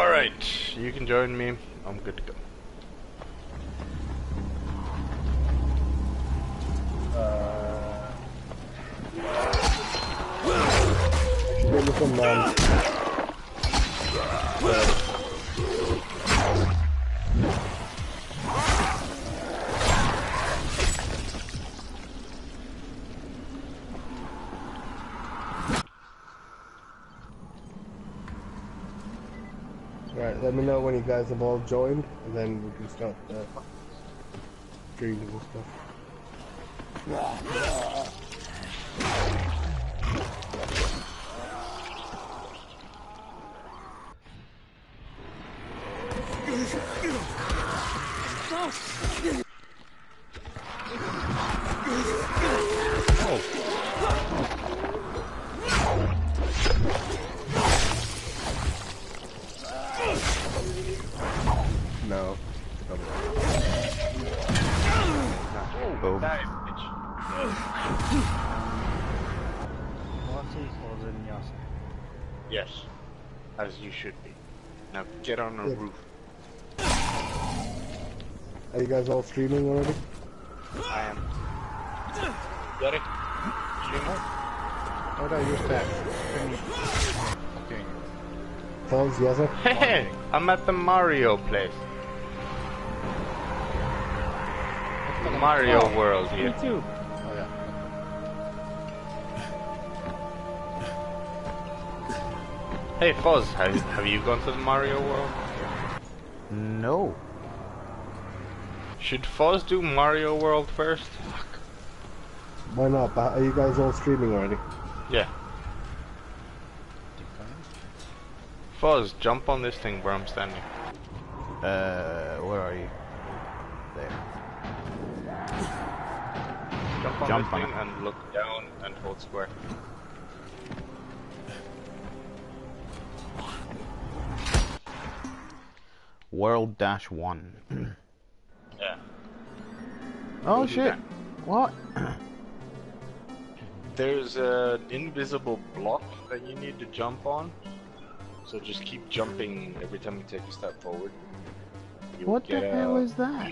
Alright, you can join me. I'm good to go. Alright, let me know when you guys have all joined, and then we can start the dreams and stuff. Yes, as you should be. Now get on the roof. Are you guys all streaming already? I am. Got it? Streamer? Oh no, you're back. Sounds yes, sir. Hey, I'm at the Mario place. The Mario world here. Me too. Hey Foz, have you gone to the Mario world? No. Should Foz do Mario world first? Fuck. Why not? But are you guys all streaming already? Yeah. Foz, jump on this thing where I'm standing. Where are you? There. Jump on this thing and look down and hold square. World-1. Yeah. Oh shit! What? There's an invisible block that you need to jump on. So just keep jumping every time you take a step forward. What the hell is that?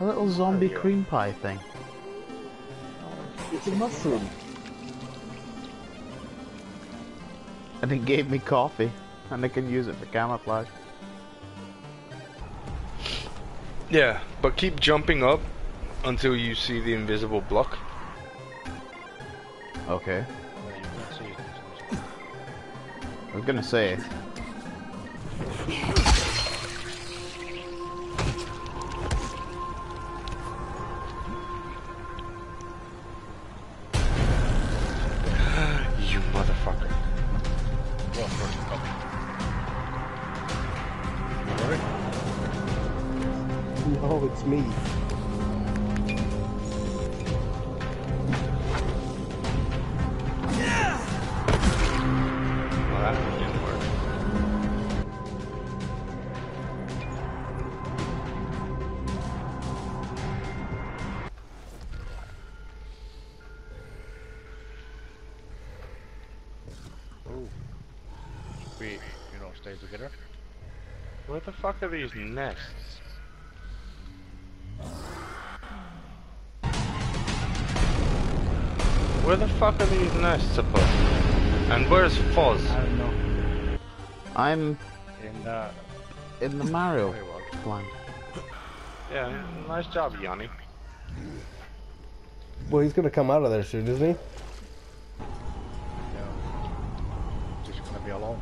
A little zombie cream pie thing. It's a mushroom. And it gave me coffee. And I can use it for camouflage. Yeah, but keep jumping up until you see the invisible block. Okay. I was gonna say. You motherfucker. No, it's me. Yeah. Well, that didn't work. Oh. We don't stay together. Where the fuck are these nests? Where the fuck are these nests supposed to be? And where's Foz? I don't know. I'm in the Mario plan. Yeah, nice job, Yanni. Well, he's gonna come out of there soon, isn't he? Yeah. Just gonna be alone.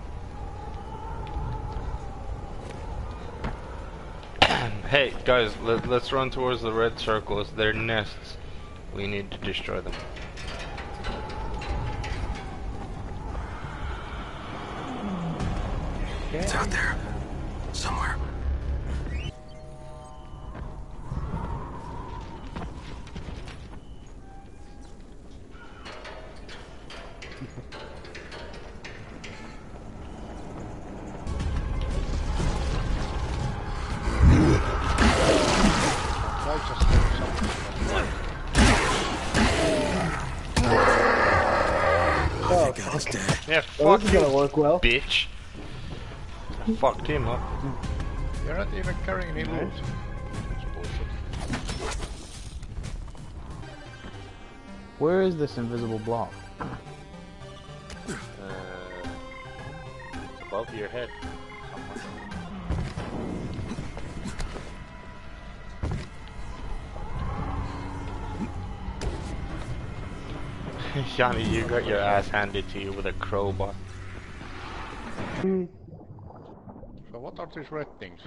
Hey guys, let's run towards the red circles. They're nests. We need to destroy them. Okay. It's out there, somewhere. Oh, yeah, fuck you, bitch. fucked him up. You're not even carrying any loot. That's bullshit. Where is this invisible block? It's above your head. Johnny, you got your ass handed to you with a crowbar. So what are these red things?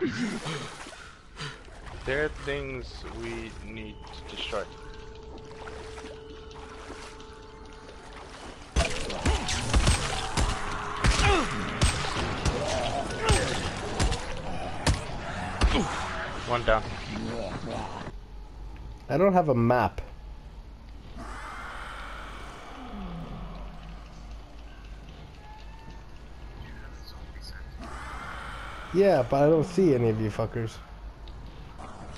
They're things we need to destroy. One down. I don't have a map. Yeah, but I don't see any of you fuckers.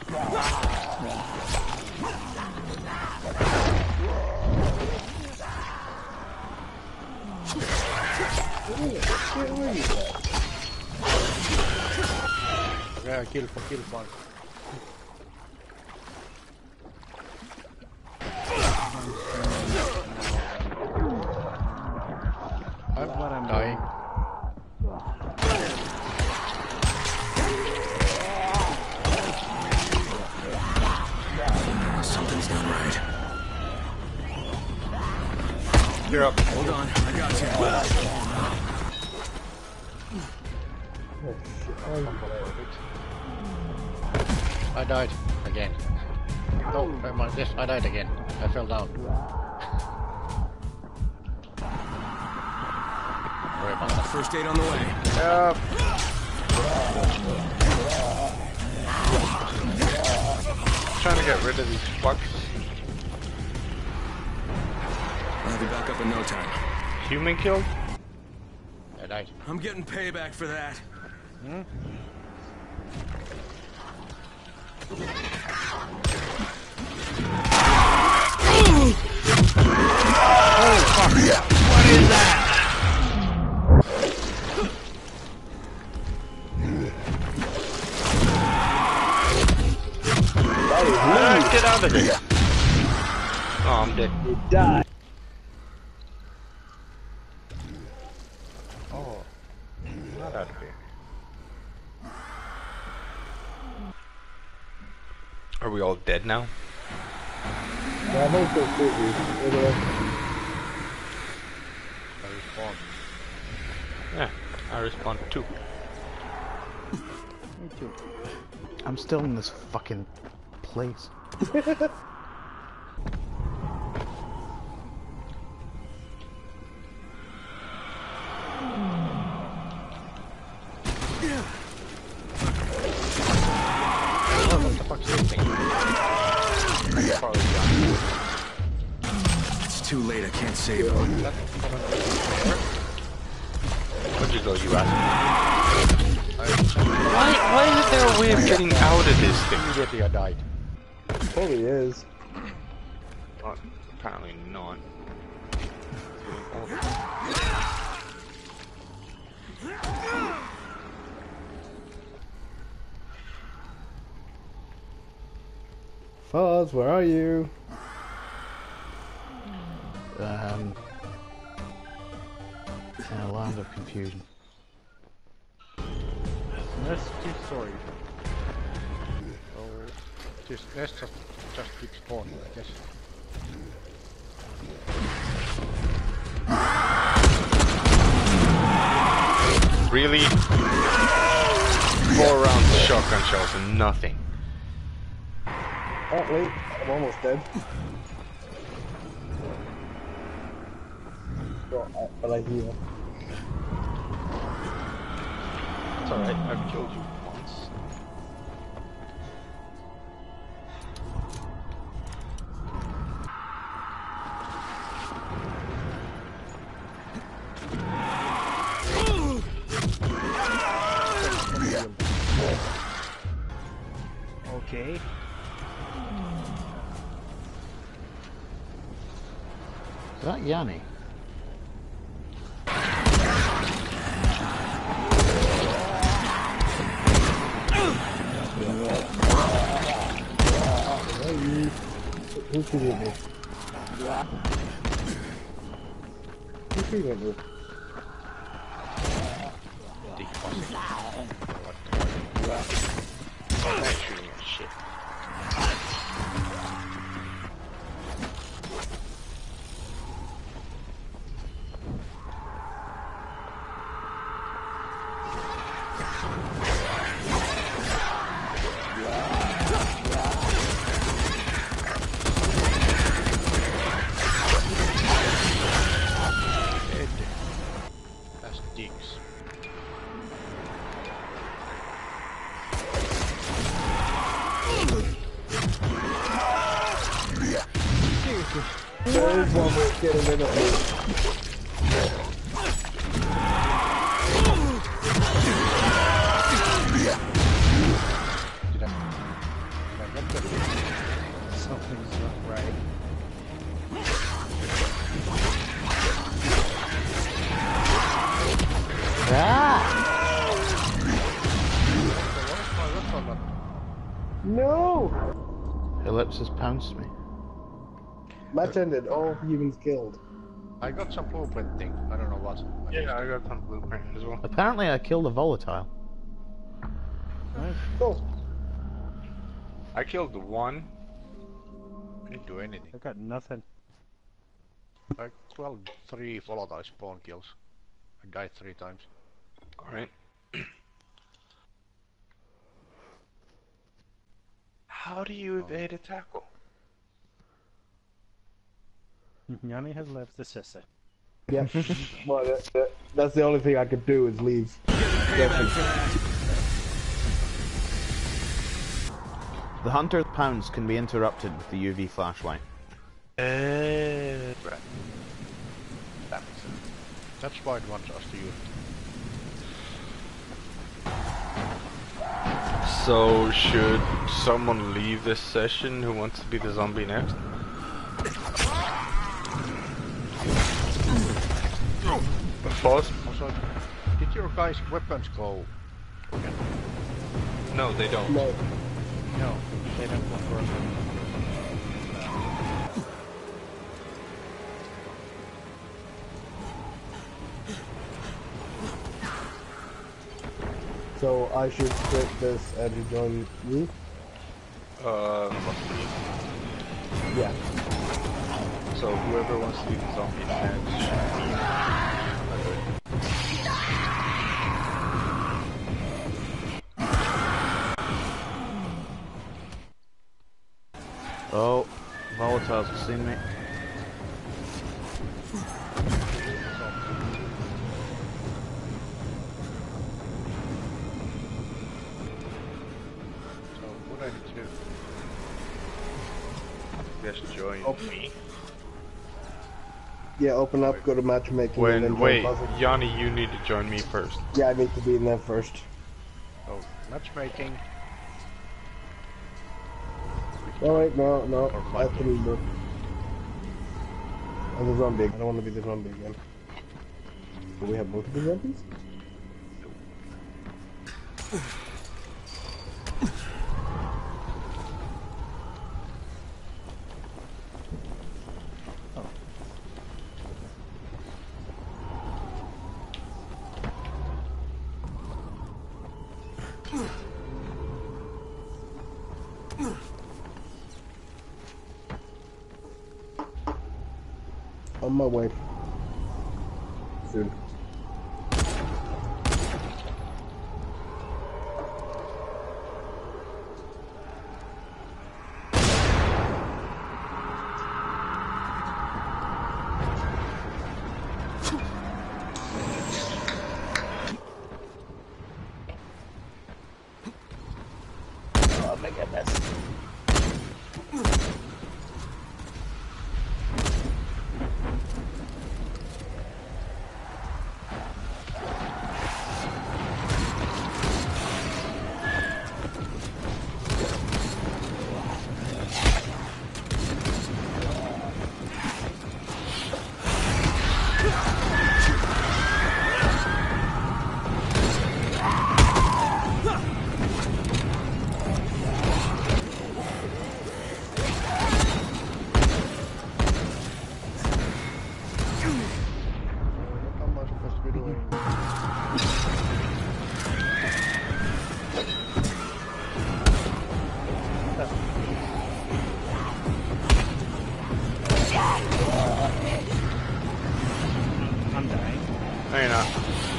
Where are you? Yeah, kill one. I'm dying. Something's not right. You're up. Hold on, I got you. I died again. No, never mind. Yes, I died again. I fell down. First aid on the way. Trying to get rid of these fucks. I'll be back up in no time. Human killed? I died. I'm getting payback for that. Hmm? Oh, fuck. What is that? Get out of here! Oh, I'm dead. You die. Oh, not out of here. Are we all dead now? Yeah, I think so too, dude. I respawned. Yeah, I respawned too. Me too. I'm still in this fucking place. It's too late, I can't save him. Where'd you go, you ass? Why is there a way of getting out of this thing? Immediately I died. Probably is. Not, apparently not. Fuzz, where are you? An alarm of confusion. Let's keep sorry. Let's just keep spawning, I guess. Really? 4 rounds of shotgun shells and nothing. Oh wait, I'm almost dead. But I heal. It's alright, I've killed you. Okay. Is that Yanni? treated me. Yeah. You treated me. Has pounced me. Match ended. All humans killed. I got some blueprint thing. I don't know what. Yeah, I got some blueprint as well. Apparently, I killed a volatile. Nice. Cool. I killed one. I didn't do anything. I got nothing. I killed 3 volatile spawn kills. I died 3 times. All right. How do you evade a tackle? Yanni has left the sissy. Yeah, well, that's the only thing I could do is leave. The hunter's pounds can be interrupted with the UV flashlight. Right. That makes sense. That's why it wants us to use it. So, should someone leave this session who wants to be the zombie next? Boss? Also, did your guys' weapons go? Okay. No, they don't. No, they don't go for us. So I should quit this and rejoin you? Yeah. So whoever wants to do the zombie match. Oh, volatiles have seen me. Me. Yeah, open up, go to matchmaking. Yanni, you need to join me first. Yeah, I need to be in there first. Oh, matchmaking. Alright, no, I can move. I'm a zombie. I don't want to be the zombie again. Do we have multiple zombies? No. On my way. Soon.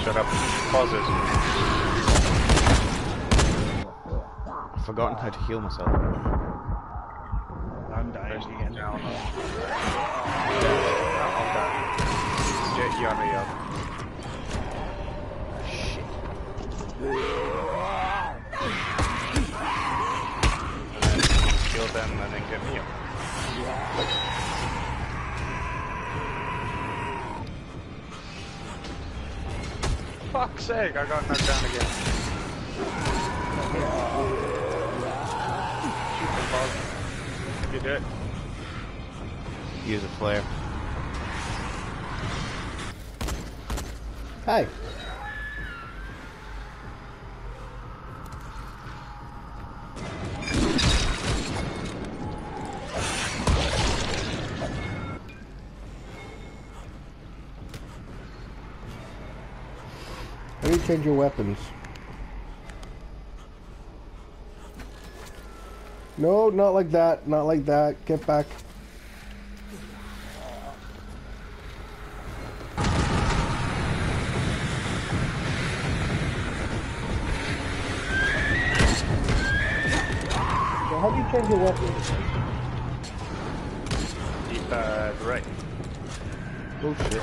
Shut up. Pause it. I've forgotten how to heal myself. I'm dying again. Down. I'm dying. Get yummy up. Shit. Kill them and then get me up. Fuck's sake, I got knocked down again. Shoot the bug. You did. Use a flare. Hey! Change your weapons. No, not like that. Not like that. Get back. So how do you change your weapons? Deep right. Bullshit.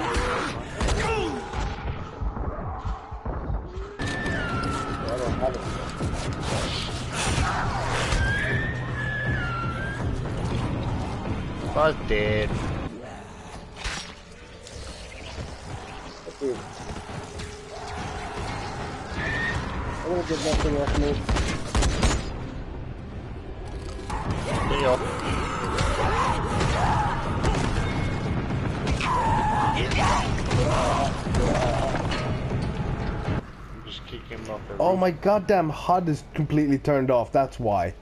Oh, I was dead. Dude. I'm gonna get nothing off me. Leo. I'm just kicking him off. Oh, my goddamn HUD is completely turned off. That's why.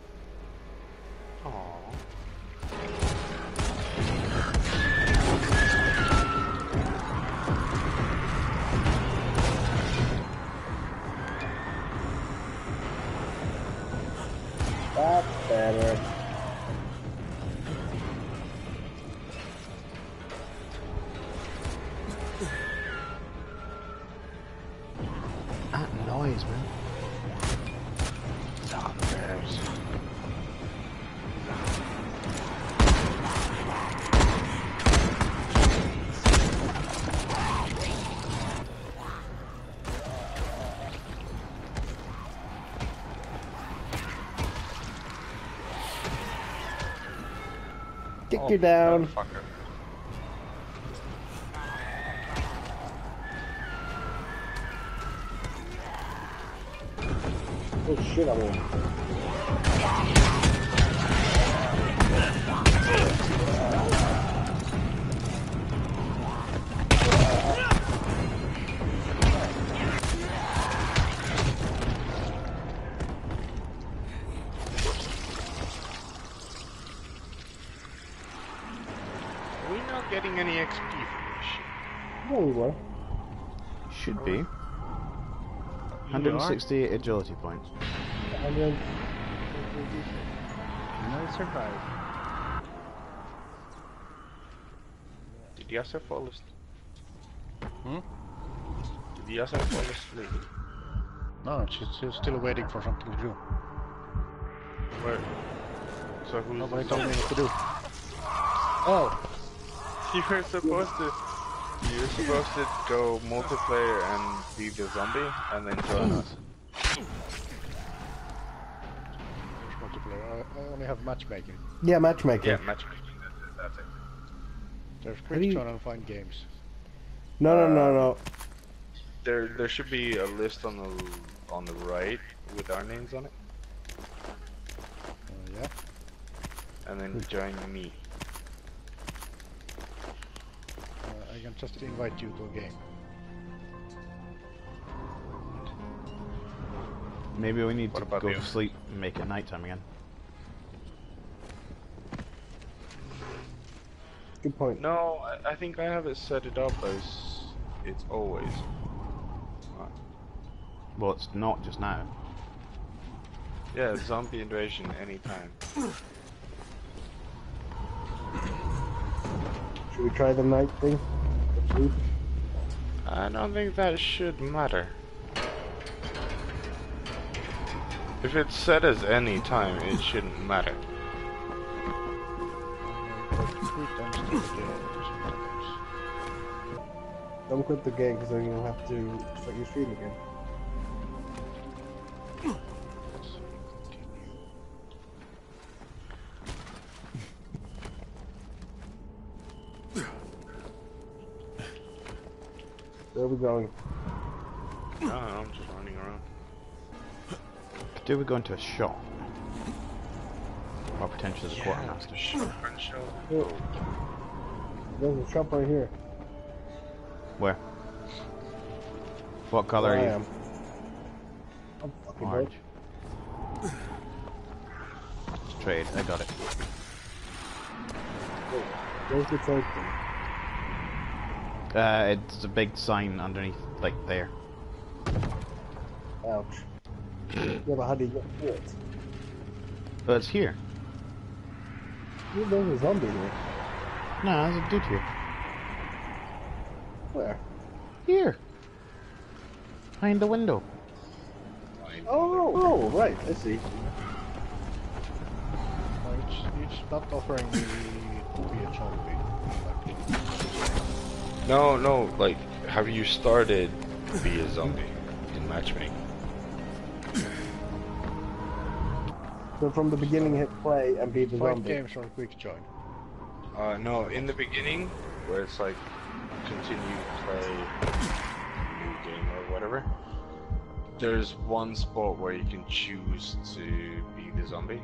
You're down. Oh shit, I'm in. Should be. 160 agility points. No survive. Did Yasser fall asleep? Hmm? Did Yasser fall asleep? No, she's still waiting for something to do. Where? So who's nobody told me what to do. Oh! You were supposed to. You're supposed to go multiplayer and be the zombie, and then join us. Multiplayer. I only have matchmaking. Yeah, matchmaking. Yeah, matchmaking. That's it. There's quick trying to find games. No. There should be a list on the right with our names on it. Yeah. And then join me. I can just invite you to a game. Maybe we need to go to sleep and make it nighttime again. Good point. No, I think I have it set it up as it's always. Right. Well, it's not just now. Yeah, zombie invasion anytime. Should we try the night thing? I don't think that should matter. If it's set as any time, it shouldn't matter. Don't quit the game, because then you'll have to start your stream again. Where are we going? I don't know, I'm just running around. Do we go into a shop? Or potentially the quartermaster? There's a shop right here. Where? What color are you? I'm fucking orange. It's trade, I got it. Wait, where's the trade thing? It's a big sign underneath, like, there. Ouch. Yeah, but how do you get to it? Well, it's here. There's a zombie here. No, there's a dude here. Where? Here. Behind the window. Oh, right, I see. You stopped offering me to be a zombie. No, like, have you started to be a zombie in matchmaking? So from the beginning, hit play and be the zombie. Find games on quick join. No, in the beginning, where it's like, continue, play, new game or whatever, there's one spot where you can choose to be the zombie.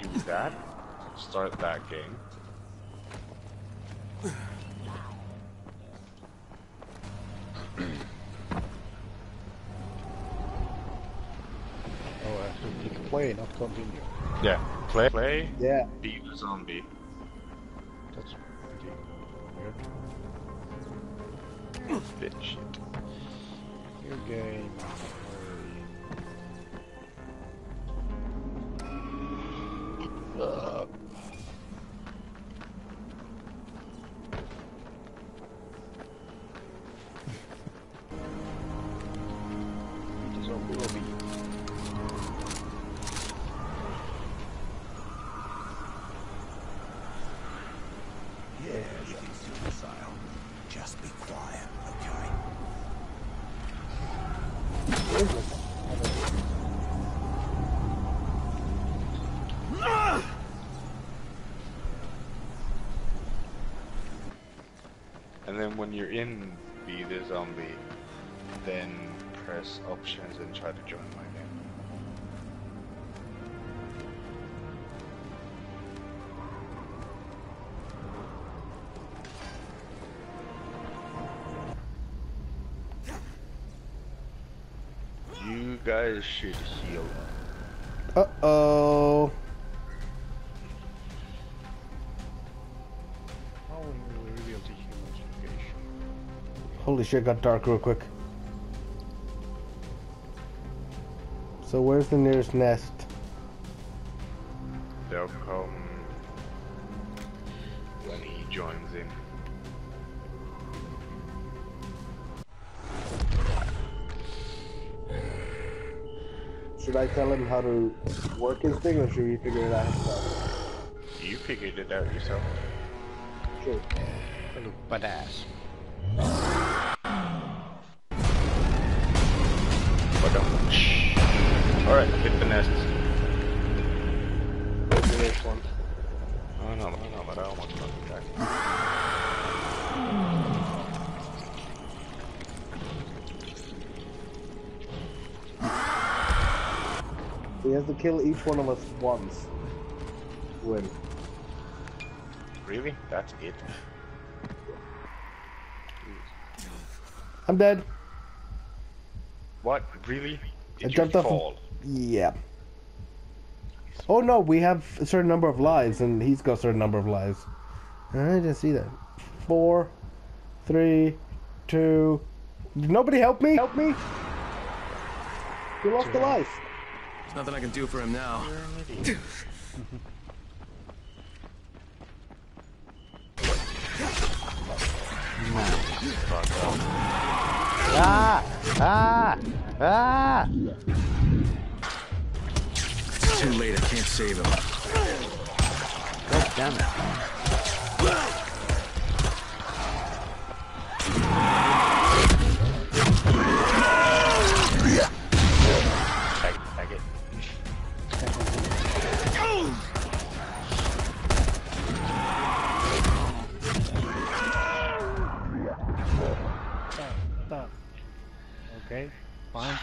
Do that, start that game. Play, not continue. Yeah, play. Yeah. Be the zombie. That's pretty weird. Bitch shit. Your game. And then when you're in Be the Zombie, then press options and try to join my game. You guys should heal. Uh-oh. Holy shit, got dark real quick. So where's the nearest nest? They'll come when he joins in. Should I tell him how to work his thing, or should he figure it out himself? You figured it out yourself. Sure. I look badass. Alright, hit the nest. Where's the next one? I know, but I don't want to fucking track. So you have to kill each one of us once. Win. Really? That's it? I'm dead. What? Really? Did I jumped fall? Off. Yeah. Oh no, we have a certain number of lives, and he's got a certain number of lives. I didn't see that. 4, 3, 2. Did nobody help me? Help me! You lost the life. There's nothing I can do for him now. fuck up. Ah! Ah! Ah! It's too late, I can't save him. God damn it. Tag it. Stop. Okay, fine.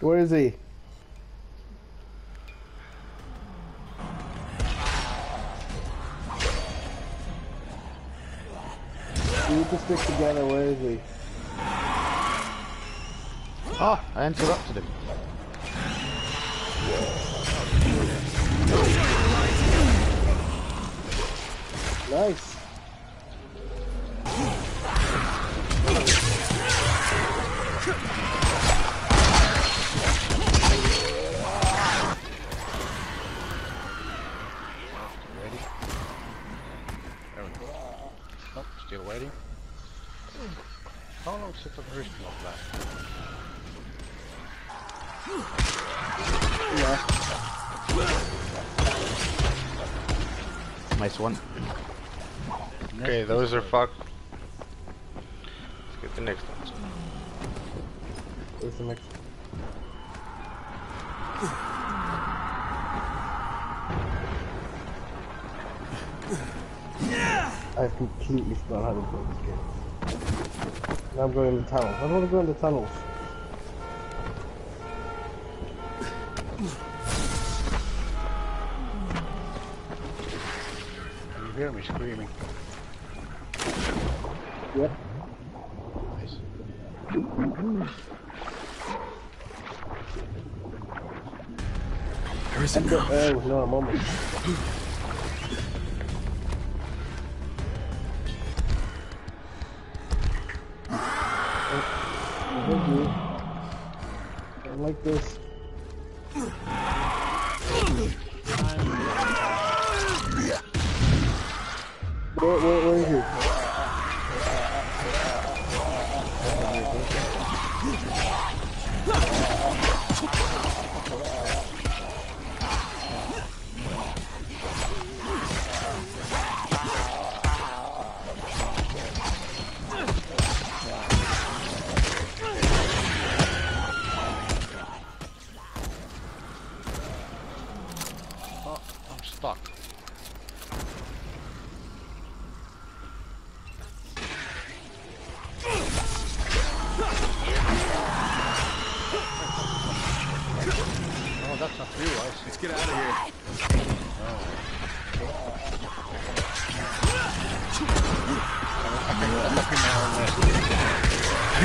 Where is he? We need to stick together, where is he? Oh, I interrupted him. Nice. Ready? There we go. Nope, still waiting. How long is it the first block left? Nice one. Okay, those are fucked. Let's get the next one. Where's the next one? Yeah! I've completely forgotten how to play this game. Now I'm going in the tunnels. I don't want to go in the tunnels. You hear me screaming. Yep. Nice. There is a girl. Oh, no, I'm almost. I like this. Where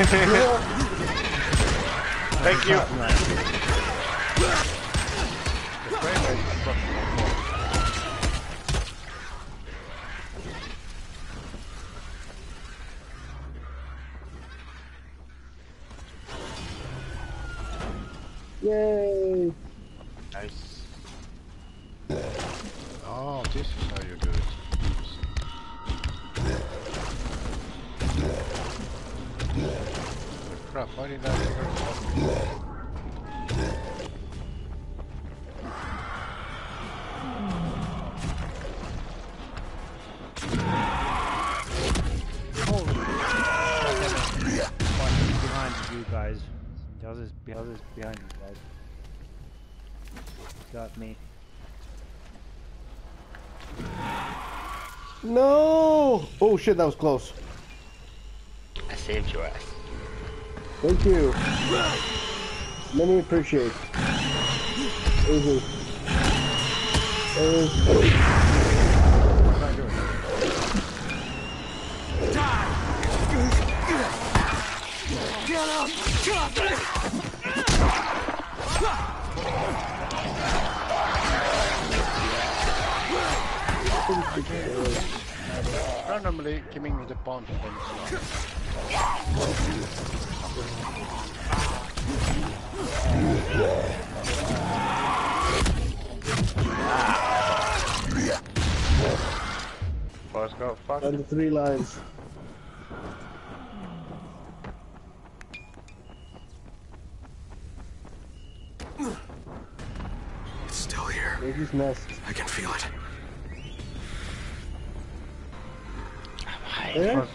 is he? Thank you. Yay! Nice. Oh, this is how you do it. Crap, why did I figure it out? Holy shit. He's behind you guys. He was behind you guys. Got me. No! Oh shit, that was close. I saved your ass. Thank you. Let me appreciate. Easy. Randomly giving me the pawn. Let's go. Fuck. Under three lines. It's still here. He's messed. I can feel it. I'm high. Yeah.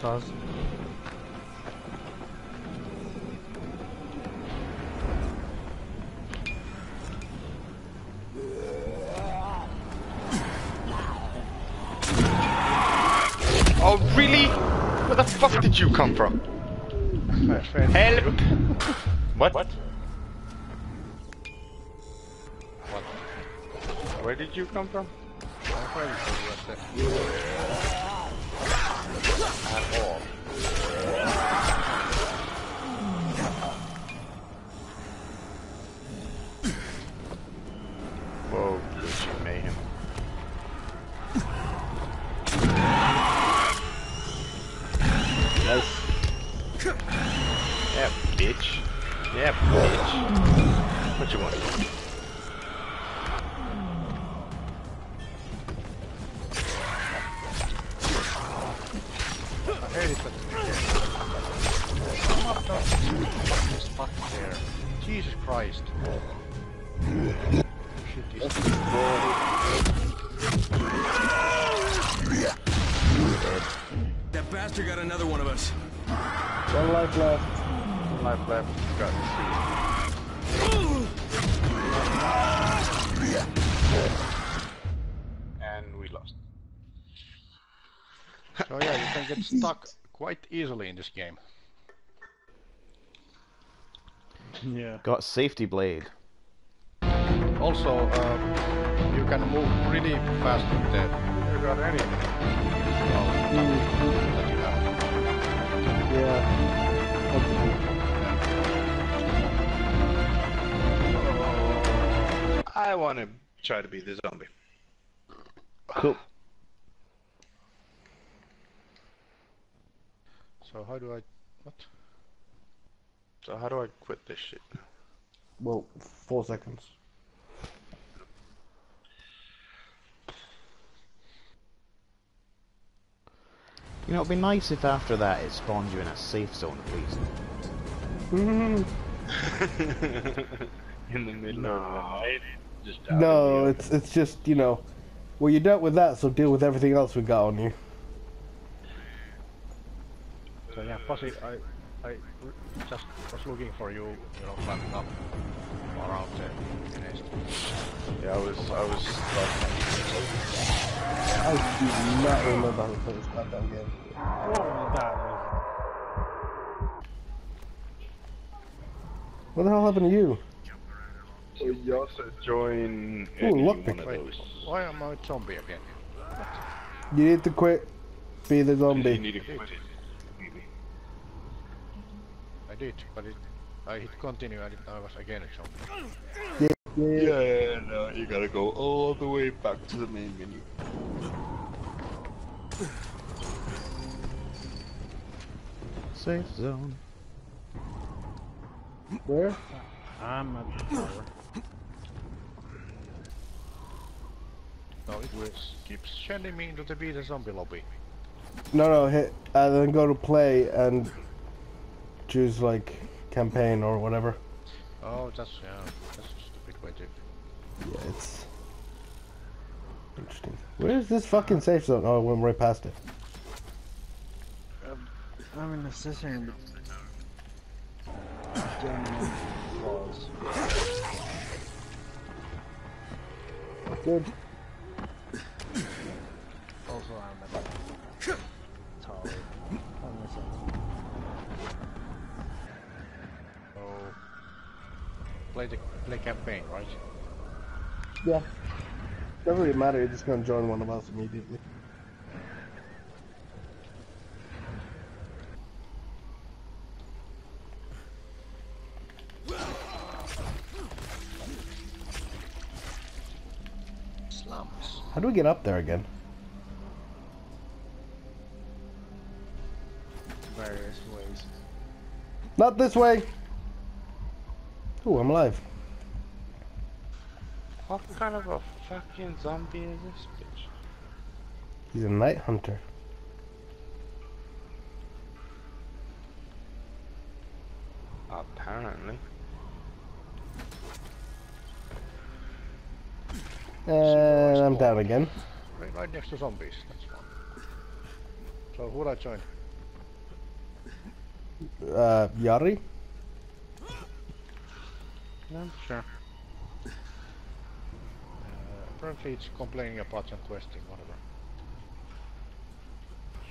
Oh, really? Where the fuck did you come from? Help! What? Where did you come from? Whoa, bitch, you made him. Nice. Yeah, bitch. Yeah, bitch. What you want? Jesus Christ. Shit, this is that bastard got another one of us. One life left. One life left. Got to see. And we lost. So yeah, you can get stuck quite easily in this game. Yeah. Got safety blade. Also, you can move pretty fast with that. You got any? That you have. Yeah. Okay. I want to try to be the zombie. Cool. So how do I? What? So how do I quit this shit? Well, 4 seconds. You know, it'd be nice if after that it spawned you in a safe zone at least. In the middle of the night, just out. No, it's just, you know, well, you dealt with that, so deal with everything else we got on you. So yeah, Fuzzy, I just was looking for you, you know, climbing up or out there. Yeah, I was I do not remember how to play this goddamn game. What the hell happened to you? So you also join one of those. Why am I a zombie again? What? You need to quit. Be the zombie. You need to quit it. I did, but I hit continue and I was again a zombie. Yeah, no, you gotta go all the way back to the main menu. Safe zone. Where? I'm at the door. No, it keeps sending me into the beta zombie lobby. No, hit, and then go to play and choose like campaign or whatever. Oh, that's a stupid way to. Yeah, it's interesting. Where is this fucking safe zone? Oh, I went right past it. I'm in the cistern. Good. Also, I'm at the tower. Play campaign, right? Yeah. Doesn't really matter, you're just gonna join one of us immediately. Slums. How do we get up there again? Various ways. Not this way! Ooh, I'm alive. What kind of a fucking zombie is this bitch? He's a night hunter. happening. And I'm down again. Right next to zombies, that's fine. So who'd I join? Yari? No, sure. Apparently it's complaining about some questing, whatever.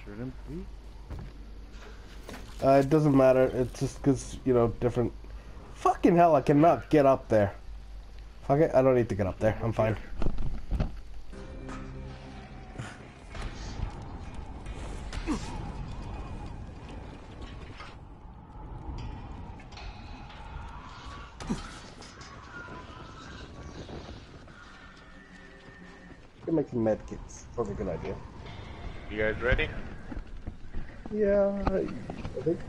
Shouldn't be? It doesn't matter, it's just because, you know, different... Fucking hell, I cannot get up there. Fuck it, I don't need to get up there, I'm fine. I can make some med kits, probably a good idea. You guys ready? Yeah, I think.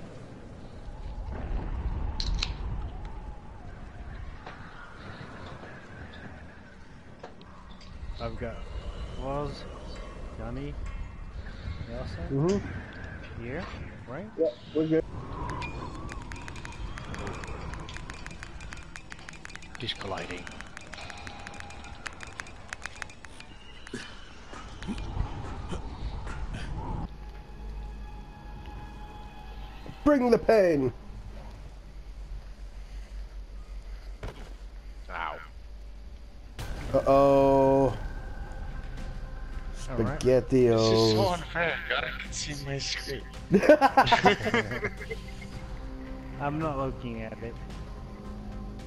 I've got Woz, Yanni, Yasa, here, right? Yeah, we're good. Just colliding. Bring the pain! Ow. Uh-oh. Spaghetti-o. Right. This is so unfair, God, I can see my screen. I'm not looking at it.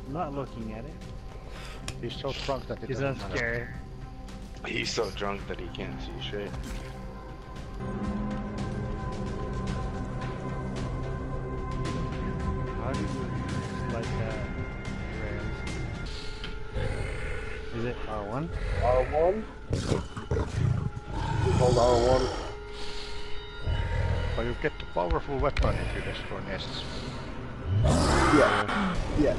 I'm not looking at it. He's so drunk that he's not scared. He's so drunk that he can't see shit. Is it R1? R1? Hold R1. But you get the powerful weapon if you destroy nests. Yeah. Yeah.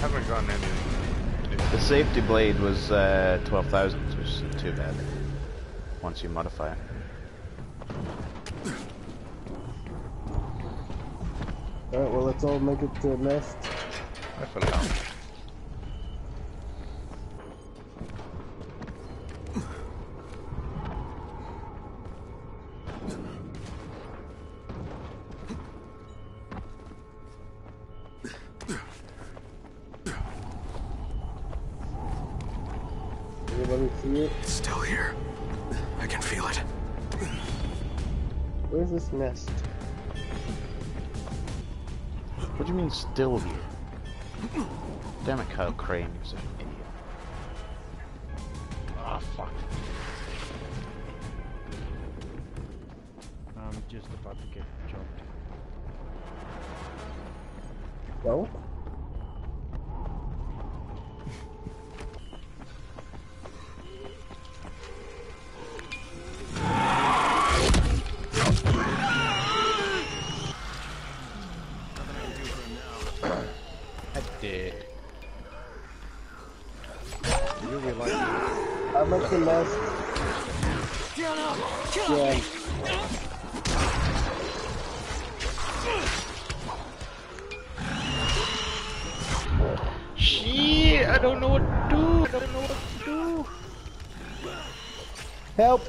Haven't gotten any. The safety blade was 12,000, which isn't too bad. Once you modify it. Alright, well, let's all make it to a nest. I fell down. Anybody see it? It's still here. I can feel it. Where's this nest? What do you mean, still here? Damn it, Kyle Crane, you're an idiot. Ah, fuck. I'm just about to get jumped. No? Help!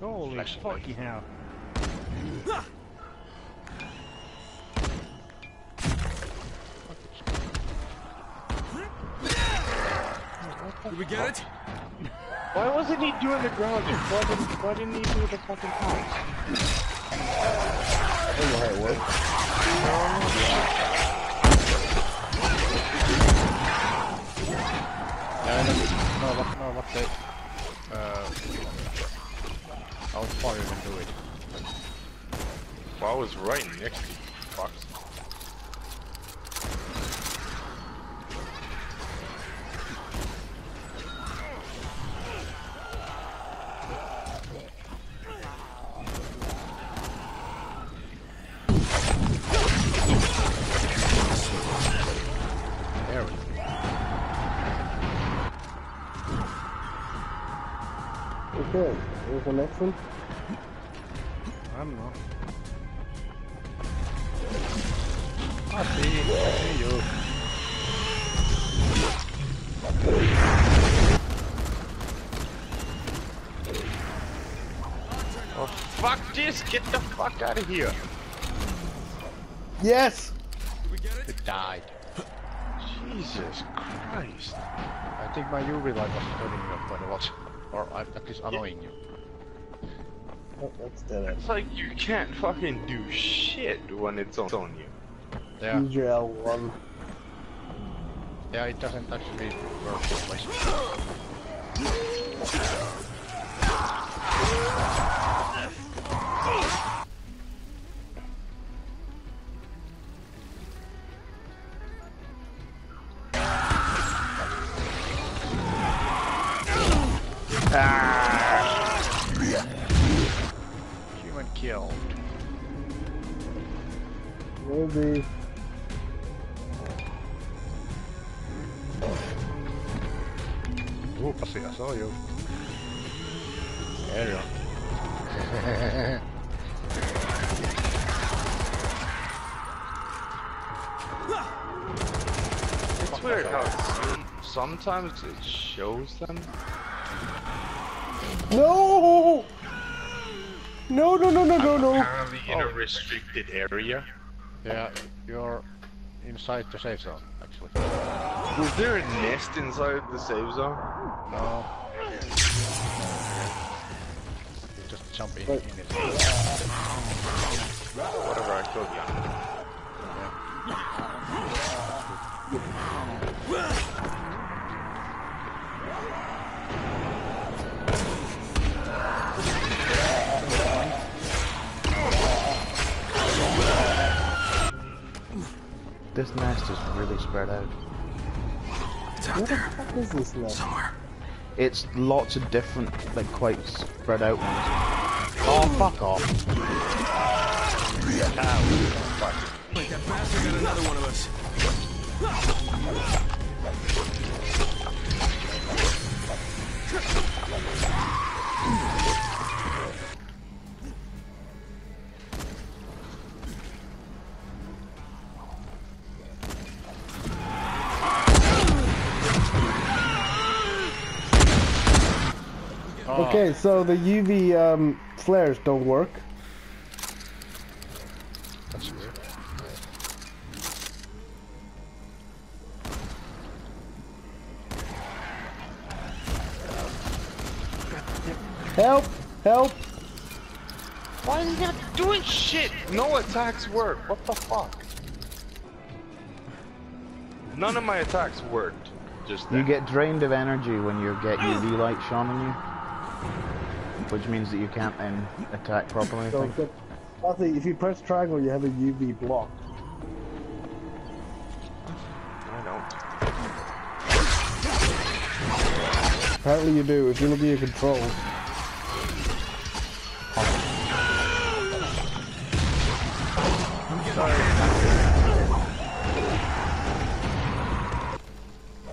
Holy fucking hell. Did we get it? Why wasn't he doing the grounding? Why didn't he do the fucking pounds? I don't know how it works. No, what's it? How far you can do it? Well, I was right next to you, fuck. Okay, here's the next one. I don't know. I see you. Oh fuck this, get the fuck out of here. Yes! Did we get it? It died. Jesus Christ. I think my UV light was turning you up when it was. Or at least annoying you. Oh, it's like you can't fucking do shit when it's on you. Yeah. Use your L1. Yeah, it doesn't actually work this way. Human killed. Will be. Oh, pussy, I saw you. There you go. It's weird how sometimes it shows them. No! No, no, no, no, no, no! Apparently in a restricted area. Yeah, you're inside the safe zone, actually. Is there a nest inside the safe zone? No. You just jump in it. Whatever, I killed you. Yeah. This nest is really spread out. It's out there. What the fuck is this nest? Somewhere. It's lots of different, like, quite spread out ones. Oh, fuck off. Wait, that bastard got another one of us. Okay, so the UV flares don't work. That's weird. Help! Help! Why is he not doing shit? No attacks work. What the fuck? None of my attacks worked. Just that. You get drained of energy when you get UV light shone on you. Which means that you can't then attack properly. So if you press triangle, you have a UV block. I don't. Apparently you do, if you look at your controls.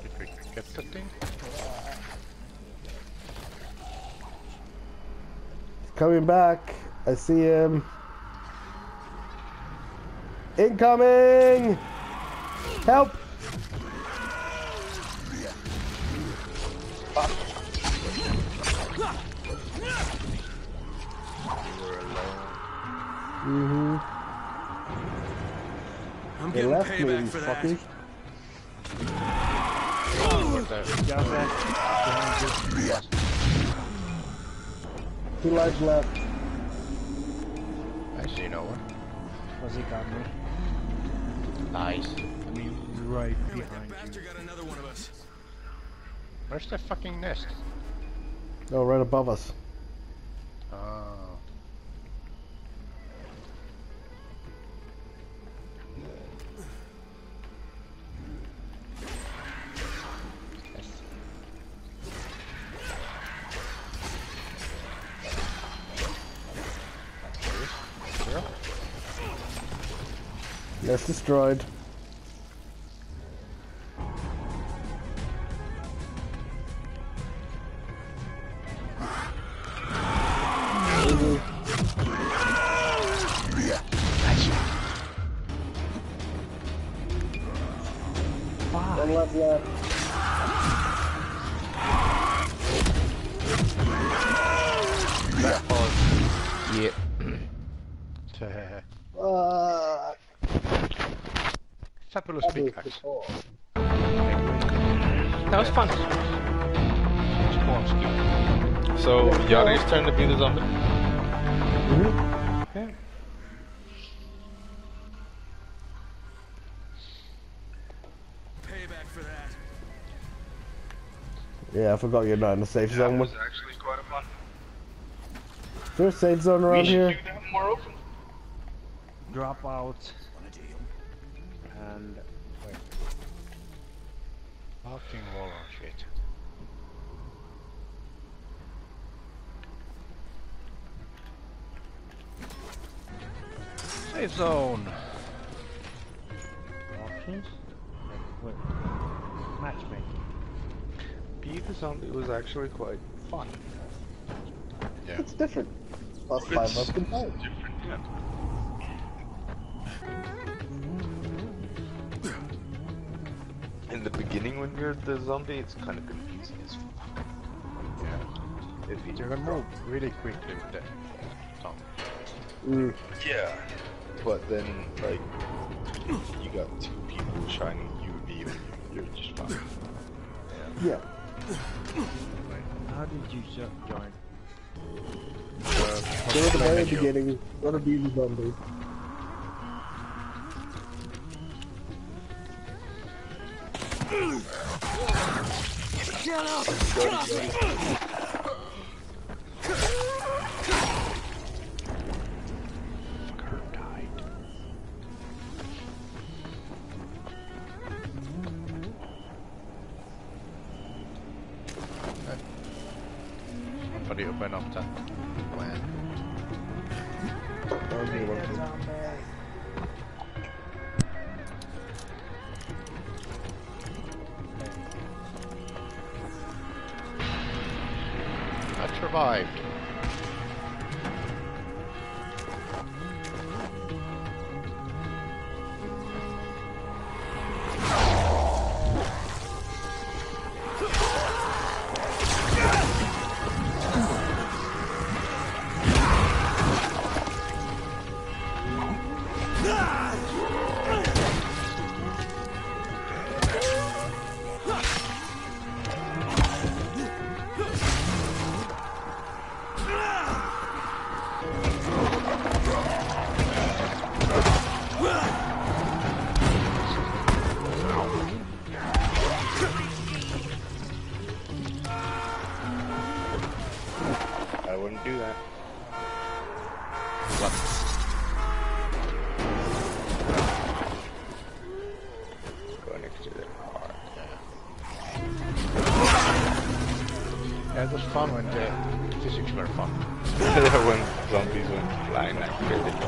Did we get the thing? Coming back, I see him. Incoming! Help! Mm-hmm. I'm getting payback for that. Fuckers. 2 lives left. I see no one. Was he got me? Nice. I mean, right behind you. Got another one of us. Where's the fucking nest? Oh, right above us. Oh. Yes, destroyed. Yep. Fabulous pickaxe. That was fun. So, Yari's trying to be the zombie? Mm-hmm. Yeah. Payback for that. Yeah, I forgot you're not in the safe zone. That was actually quite a fun. Is there a safe zone around here? We should do that more often. Drop out. And... wait. Parking wall on shit. Safe zone! Options? Wait. Matchmaking. Be the zombie was actually quite fun. Yeah. It's different. Plus it's 5 months in time. Different, yeah. In the beginning, when you're the zombie, it's kind of confusing as fuck. Yeah. If you can move really quickly with that zombie. Mm. Yeah. But then, like, you got two people shining UV and you're just fine. Yeah. Yeah. How did you just join? Go to the very beginning, gotta be the zombie. Fucker died. Somebody open up that plan. I survived. Yeah, it was fun when the physics were fun. Yeah, when zombies went flying like crazy.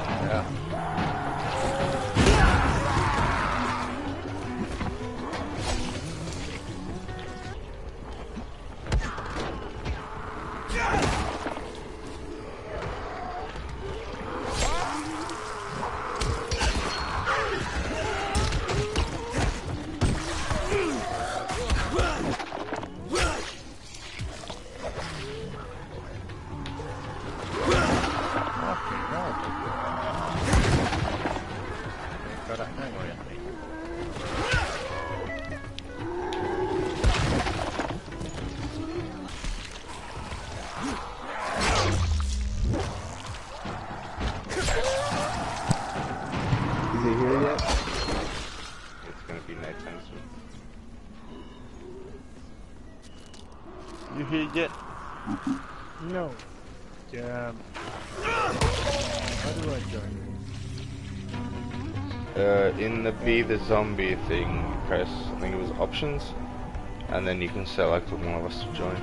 Yet. No. Damn. How do I join? In the Be the Zombie thing, press, I think it was options, and then you can select one of us to join.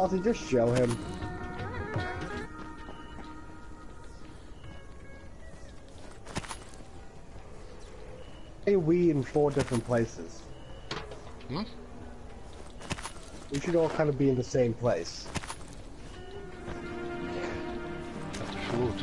Posse, just show him. Say we in four different places. Hmm? We should all kind of be in the same place. That's short.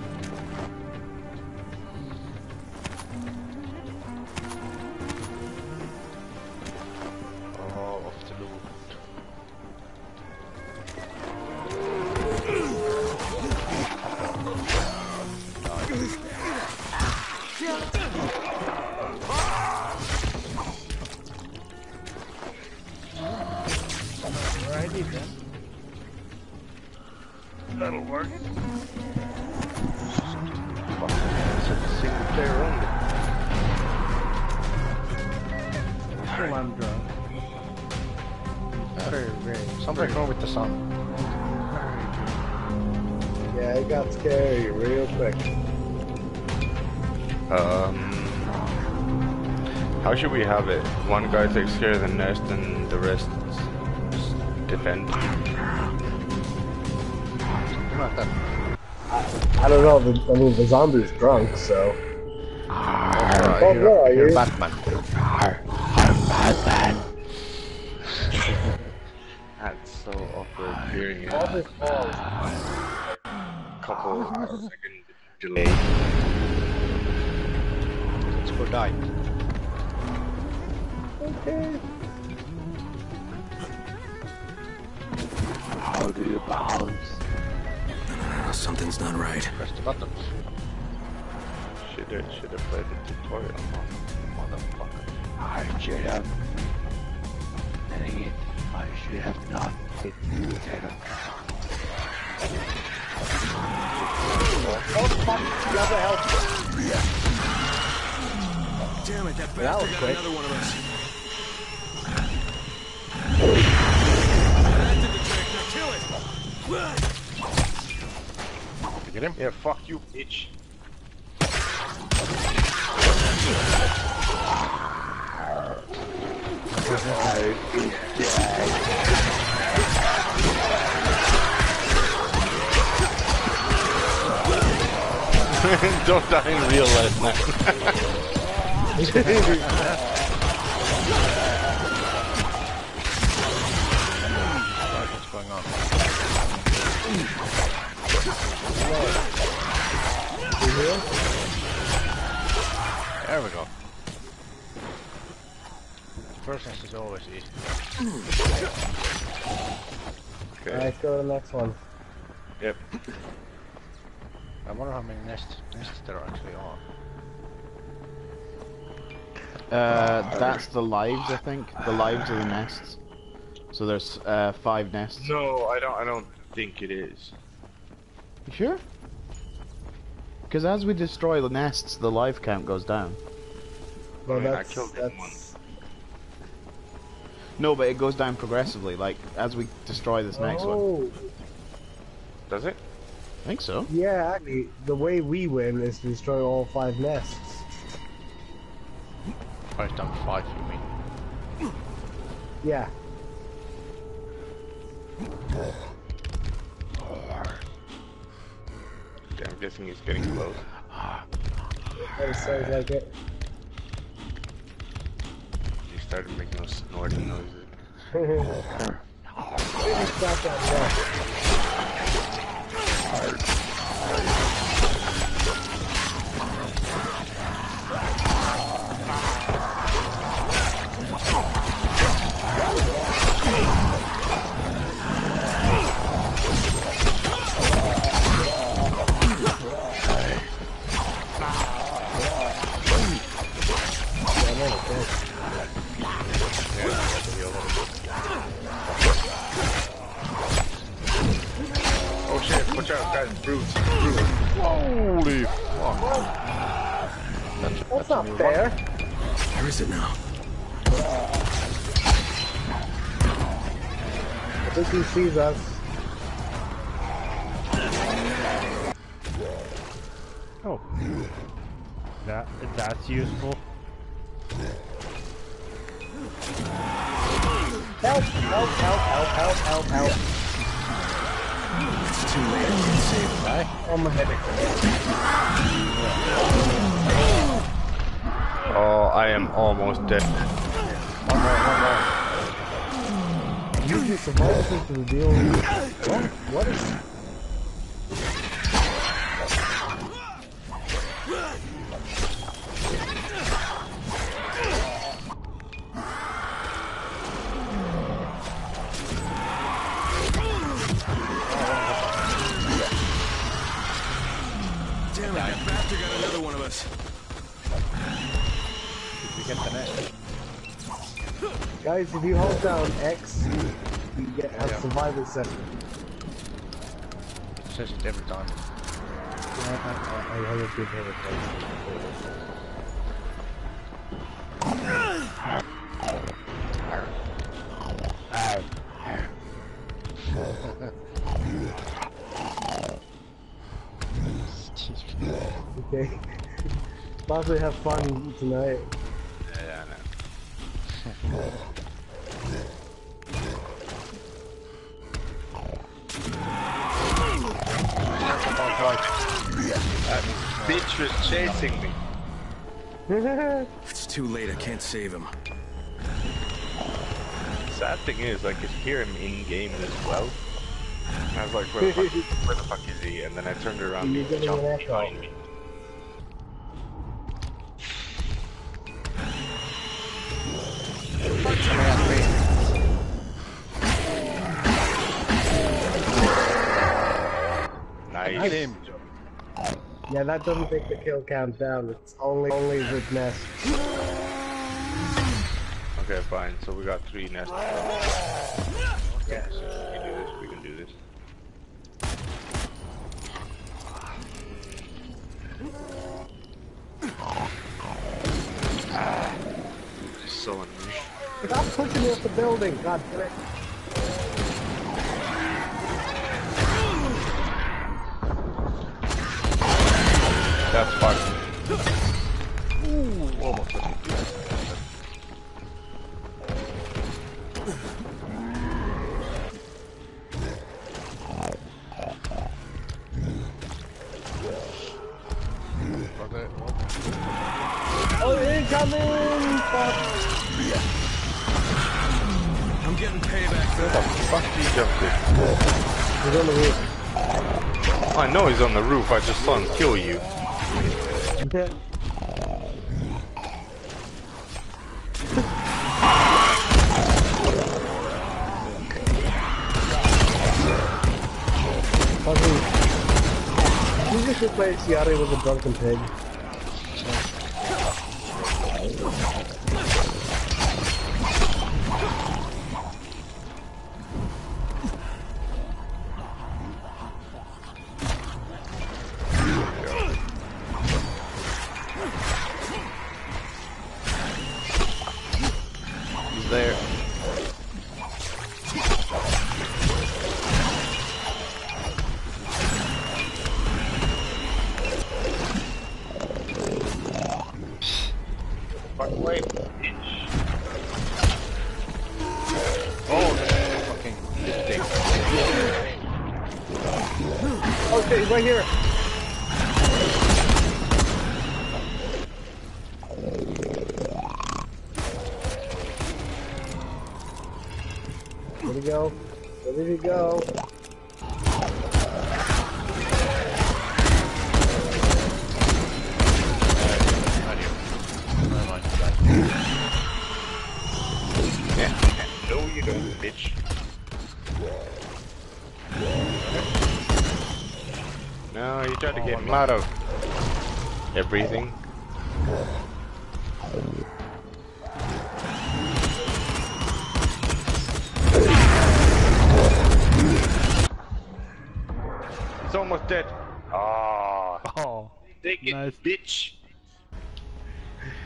Should we have it? One guy takes care of the nest and the rest defend. I don't know, I mean the zombie's drunk, so... oh, where are you? Batman. I'm Batman. That's so awkward hearing it. All this falls. Couple of hours, second delay. Let's go die. How do you bounce? Something's not right. Press the button. Should have played the tutorial, motherfucker. I should have. Dang it! I should have not hit you. Oh fuck! You have help. Damn it! That bastard got another one of us. Did you get him? Yeah, fuck you, bitch. Don't die in real life, man. There we go. First nest is always easy. Okay. Alright, let's go to the next one. Yep. I wonder how many nests there actually are. That's the lives, I think. The lives are the nests. So there's 5 nests. No, I don't think it is. You sure? Because as we destroy the nests, the life count goes down. Well, I killed that one. No, but it goes down progressively, like, as we destroy this next one. Does it? I think so. Yeah, actually, the way we win is to destroy all 5 nests. I've done 5, you mean? Yeah. I'm guessing he's getting close. That sounds like it. He started making those snorting noises. Holy fuck. That's not fair. Where is it now? I think he sees us. Oh. That's useful. Help, help, help, help, help, help, help. guy. Oh, my head. Oh, I am almost dead. One more, one more. You do some horrible to deal with. What is that? Guys, if you hold down X, you get a survival set. It says it every time. Okay. Possibly have fun tonight. Yeah, I know. Bitch was chasing me. It's too late, I can't save him. Sad thing is, I could hear him in-game as well. I was like, where the fuck is he? And then I turned around and he jumped behind me. Nice. Yeah, that doesn't take the kill count down. It's only with nests. Okay, fine. So we got 3 nests. Okay, so we can do this. This is so annoying. Stop pushing me off the building, god damn it. That's fine. Ooh, almost. Oh, incoming! Fuck. I'm getting payback. Where the fuck did he jump to? He's on the roof. I know he's on the roof. I just saw him kill you. Yeah. You just replaced Yari with a drunken pig. Right here. Where'd he go? Where did he go? No, you don't, bitch. No, you tried to get him out of everything. He's almost dead. Oh, oh take it, nice. Bitch.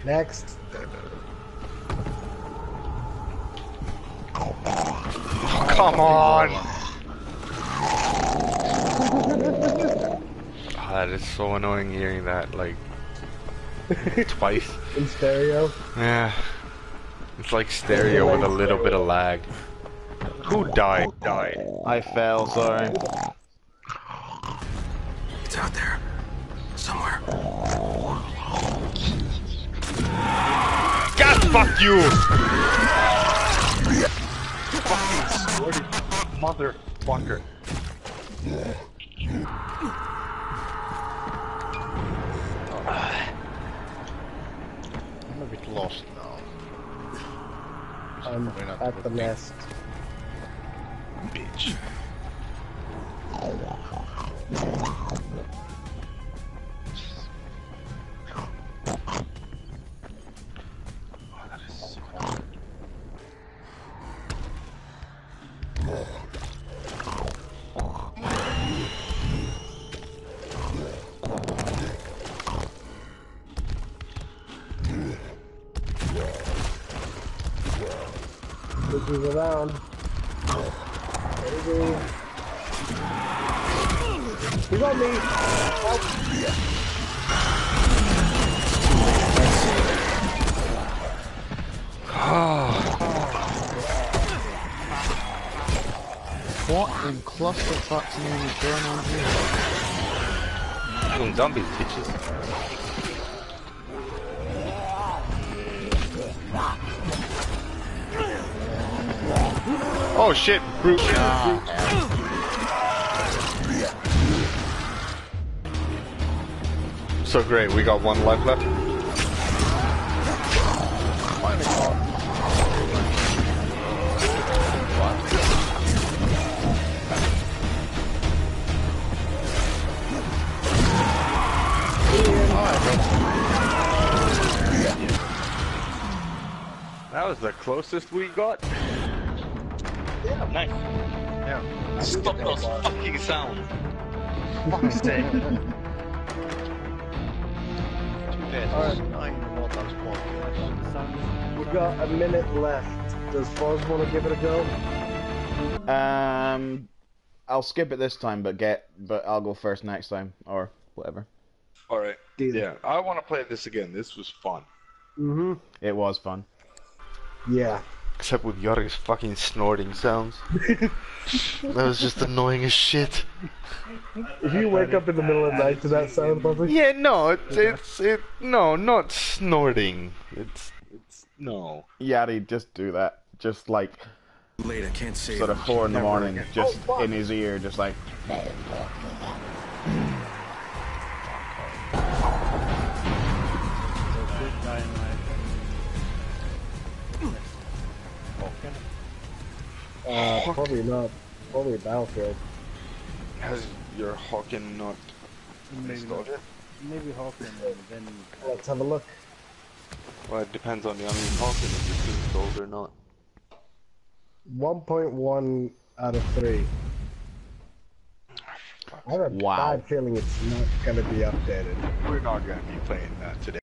Next. Oh, come on. That is so annoying hearing that, like, twice. In stereo? Yeah. It's like stereo with a little bit of lag. Who died? I fell, sorry. It's out there. Somewhere. God, fuck you! Fucking slurry motherfucker. I'm a bit lost now. I'm at the nest. Bitch. He's around. Maybe. He's on me! Help! What in clusterfuck's name is going on here? Fucking zombies, bitches. Oh shit, brute. So great, we got one life left. That was the closest we got. Yeah, nice. Yeah. Stop those fucking sounds. Fuck's sake. We've got a minute left. Does Foz want to give it a go? I'll skip it this time, but I'll go first next time or whatever. All right. Yeah, I want to play this again. This was fun. Mhm. It was fun. Yeah. Except with Yori's fucking snorting sounds. That was just annoying as shit. If you wake up in the middle of the night to that sound, probably. Yeah, no, no, not snorting. It's no. Yari, just do that. Just like late, I can't say. Sort of 4 in the morning, just in his ear, just like. Probably not. Probably a battlefield. Has your Hawken not installed it? Maybe Hawken, then... Let's have a look. Well, it depends on the army Hawken if it's installed or not. 1.1 out of 3. I have a bad feeling it's not going to be updated. We're not going to be playing that today.